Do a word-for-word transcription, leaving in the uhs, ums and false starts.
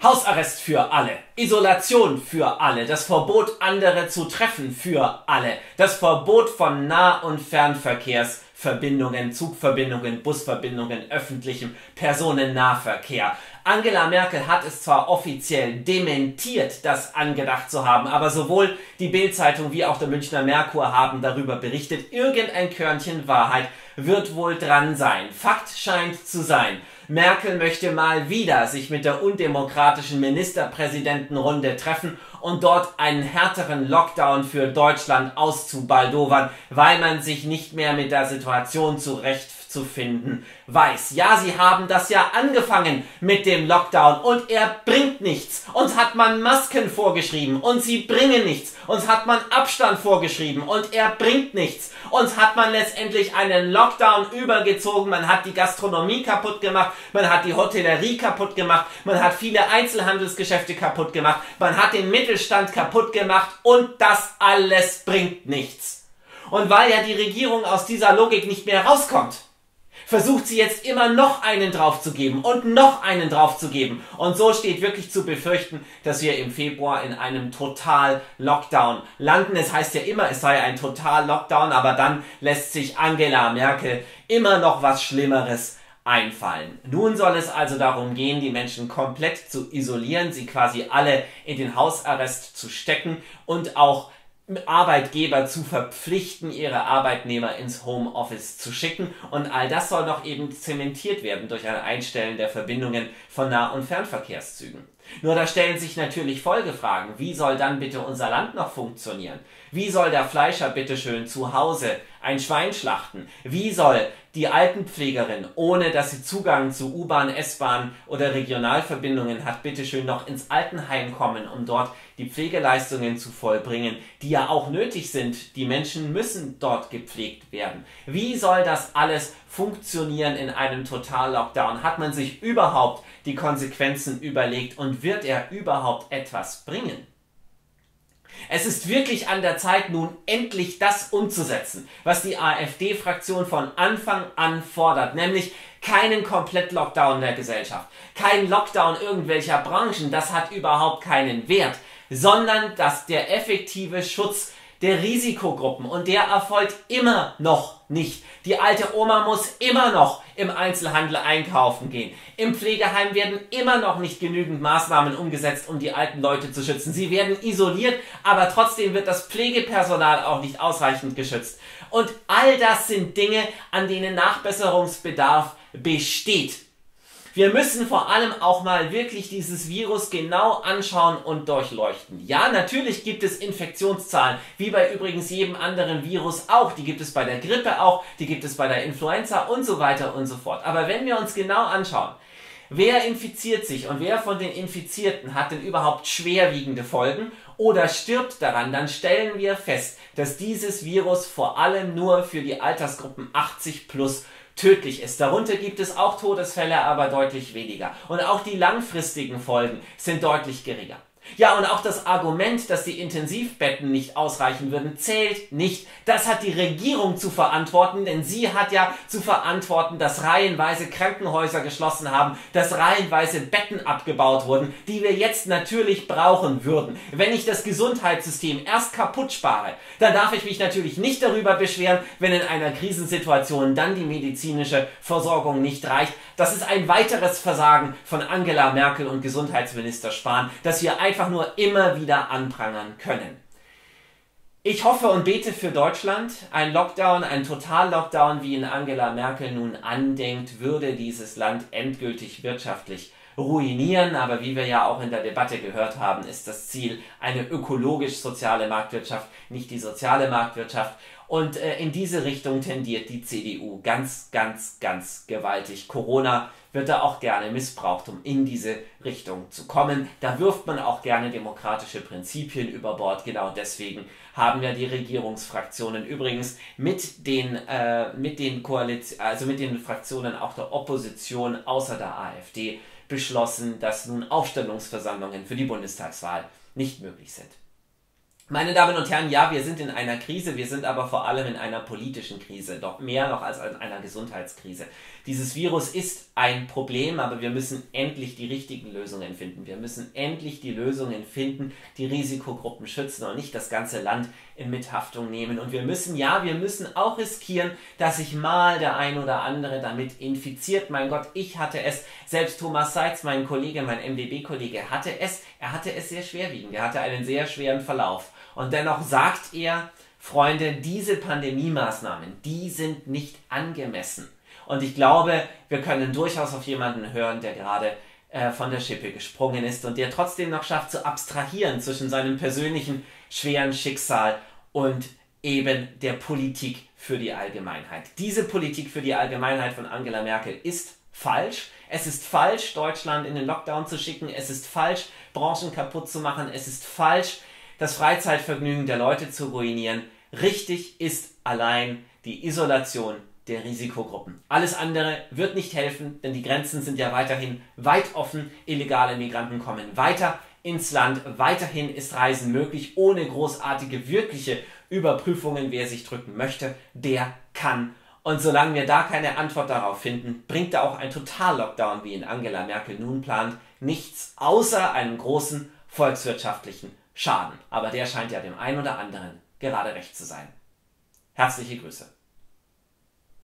Hausarrest für alle, Isolation für alle, das Verbot, andere zu treffen für alle, das Verbot von Nah- und Fernverkehrsverbindungen, Zugverbindungen, Busverbindungen, öffentlichem Personennahverkehr. Angela Merkel hat es zwar offiziell dementiert, das angedacht zu haben, aber sowohl die Bild-Zeitung wie auch der Münchner Merkur haben darüber berichtet. Irgendein Körnchen Wahrheit wird wohl dran sein. Fakt scheint zu sein: Merkel möchte mal wieder sich mit der undemokratischen Ministerpräsidentenrunde treffen und dort einen härteren Lockdown für Deutschland auszubaldowern, weil man sich nicht mehr mit der Situation zurechtzufinden weiß. Ja, sie haben das ja angefangen mit dem Lockdown und er bringt nichts. Uns hat man Masken vorgeschrieben und sie bringen nichts. Uns hat man Abstand vorgeschrieben und er bringt nichts. Uns hat man letztendlich einen Lockdown übergezogen, man hat die Gastronomie kaputt gemacht, man hat die Hotellerie kaputt gemacht, man hat viele Einzelhandelsgeschäfte kaputt gemacht, man hat den Mittelstand kaputt gemacht und das alles bringt nichts. Und weil ja die Regierung aus dieser Logik nicht mehr rauskommt, versucht sie jetzt immer noch einen draufzugeben und noch einen draufzugeben. Und so steht wirklich zu befürchten, dass wir im Februar in einem Total-Lockdown landen. Es heißt ja immer, es sei ein Total-Lockdown, aber dann lässt sich Angela Merkel immer noch was Schlimmeres einfallen. Nun soll es also darum gehen, die Menschen komplett zu isolieren, sie quasi alle in den Hausarrest zu stecken und auch Arbeitgeber zu verpflichten, ihre Arbeitnehmer ins Homeoffice zu schicken, und all das soll noch eben zementiert werden durch ein Einstellen der Verbindungen von Nah- und Fernverkehrszügen. Nur da stellen sich natürlich Folgefragen: Wie soll dann bitte unser Land noch funktionieren? Wie soll der Fleischer bitteschön zu Hause ein Schwein schlachten? Wie soll die Altenpflegerin, ohne dass sie Zugang zu U-Bahn, S-Bahn oder Regionalverbindungen hat, bitteschön noch ins Altenheim kommen, um dort die Pflegeleistungen zu vollbringen, die ja auch nötig sind? Die Menschen müssen dort gepflegt werden. Wie soll das alles funktionieren in einem Total-Lockdown? Hat man sich überhaupt die Konsequenzen überlegt und wird er überhaupt etwas bringen? Es ist wirklich an der Zeit, nun endlich das umzusetzen, was die AfD-Fraktion von Anfang an fordert, nämlich keinen Komplett-Lockdown der Gesellschaft, kein Lockdown irgendwelcher Branchen, das hat überhaupt keinen Wert, sondern dass der effektive Schutz der Risikogruppen, und der erfolgt immer noch nicht. Die alte Oma muss immer noch im Einzelhandel einkaufen gehen. Im Pflegeheim werden immer noch nicht genügend Maßnahmen umgesetzt, um die alten Leute zu schützen. Sie werden isoliert, aber trotzdem wird das Pflegepersonal auch nicht ausreichend geschützt. Und all das sind Dinge, an denen Nachbesserungsbedarf besteht. Wir müssen vor allem auch mal wirklich dieses Virus genau anschauen und durchleuchten. Ja, natürlich gibt es Infektionszahlen, wie bei übrigens jedem anderen Virus auch. Die gibt es bei der Grippe auch, die gibt es bei der Influenza und so weiter und so fort. Aber wenn wir uns genau anschauen, wer infiziert sich und wer von den Infizierten hat denn überhaupt schwerwiegende Folgen oder stirbt daran, dann stellen wir fest, dass dieses Virus vor allem nur für die Altersgruppen achtzig plus tödlich ist. Darunter gibt es auch Todesfälle, aber deutlich weniger. Und auch die langfristigen Folgen sind deutlich geringer. Ja, und auch das Argument, dass die Intensivbetten nicht ausreichen würden, zählt nicht. Das hat die Regierung zu verantworten, denn sie hat ja zu verantworten, dass reihenweise Krankenhäuser geschlossen haben, dass reihenweise Betten abgebaut wurden, die wir jetzt natürlich brauchen würden. Wenn ich das Gesundheitssystem erst kaputt spare, dann darf ich mich natürlich nicht darüber beschweren, wenn in einer Krisensituation dann die medizinische Versorgung nicht reicht. Das ist ein weiteres Versagen von Angela Merkel und Gesundheitsminister Spahn, dass wir einfach einfach nur immer wieder anprangern können. Ich hoffe und bete für Deutschland. Ein Lockdown, ein Total-Lockdown, wie ihn Angela Merkel nun andenkt, würde dieses Land endgültig wirtschaftlich ruinieren. Aber wie wir ja auch in der Debatte gehört haben, ist das Ziel eine ökologisch-soziale Marktwirtschaft, nicht die soziale Marktwirtschaft. Und äh, in diese Richtung tendiert die C D U ganz, ganz, ganz gewaltig. Corona wird da auch gerne missbraucht, um in diese Richtung zu kommen. Da wirft man auch gerne demokratische Prinzipien über Bord. Genau deswegen haben ja die Regierungsfraktionen übrigens mit den, äh, mit den Koalition, also mit den Fraktionen auch der Opposition außer der AfD beschlossen, dass nun Aufstellungsversammlungen für die Bundestagswahl nicht möglich sind. Meine Damen und Herren, ja, wir sind in einer Krise, wir sind aber vor allem in einer politischen Krise, doch mehr noch als in einer Gesundheitskrise. Dieses Virus ist ein Problem, aber wir müssen endlich die richtigen Lösungen finden. Wir müssen endlich die Lösungen finden, die Risikogruppen schützen und nicht das ganze Land in Mithaftung nehmen. Und wir müssen, ja, wir müssen auch riskieren, dass sich mal der ein oder andere damit infiziert. Mein Gott, ich hatte es, selbst Thomas Seitz, mein Kollege, mein M D B-Kollege, hatte es, er hatte es sehr schwerwiegend, er hatte einen sehr schweren Verlauf. Und dennoch sagt er, Freunde, diese Pandemie-Maßnahmen, die sind nicht angemessen. Und ich glaube, wir können durchaus auf jemanden hören, der gerade äh, von der Schippe gesprungen ist und der trotzdem noch schafft zu abstrahieren zwischen seinem persönlichen schweren Schicksal und eben der Politik für die Allgemeinheit. Diese Politik für die Allgemeinheit von Angela Merkel ist falsch. Es ist falsch, Deutschland in den Lockdown zu schicken. Es ist falsch, Branchen kaputt zu machen. Es ist falsch, das Freizeitvergnügen der Leute zu ruinieren. Richtig ist allein die Isolation der Risikogruppen. Alles andere wird nicht helfen, denn die Grenzen sind ja weiterhin weit offen. Illegale Migranten kommen weiter ins Land. Weiterhin ist Reisen möglich, ohne großartige, wirkliche Überprüfungen. Wer sich drücken möchte, der kann. Und solange wir da keine Antwort darauf finden, bringt da auch ein Total-Lockdown, wie ihn Angela Merkel nun plant, nichts außer einem großen volkswirtschaftlichen Schaden, aber der scheint ja dem einen oder anderen gerade recht zu sein. Herzliche Grüße.